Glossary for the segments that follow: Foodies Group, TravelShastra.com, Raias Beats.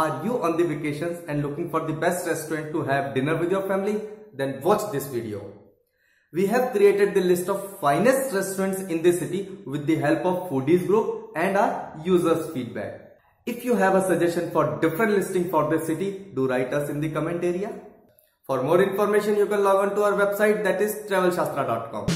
Are you on the vacations and looking for the best restaurant to have dinner with your family? Then watch this video. We have created the list of finest restaurants in the city with the help of Foodies Group and our users' feedback. If you have a suggestion for different listing for the city, do write us in the comment area. For more information, you can log on to our website, that is TravelShastra.com.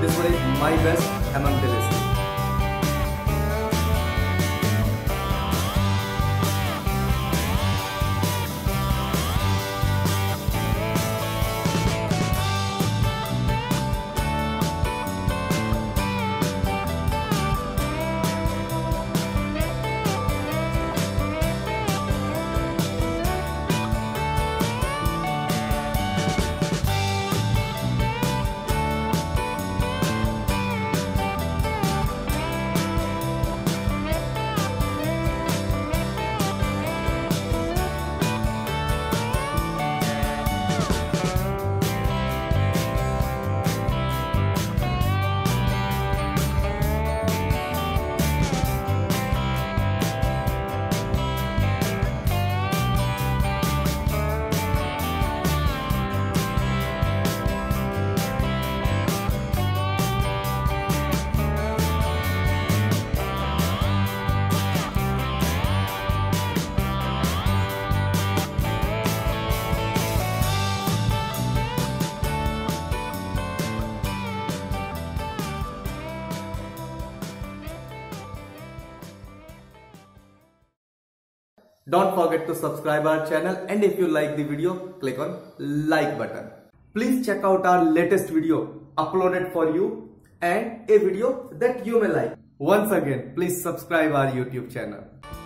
This one is my best among the list. Don't forget to subscribe our channel, and if you like the video, click on like button. Please check out our latest video uploaded for you and a video that you may like. Once again, please subscribe our YouTube channel.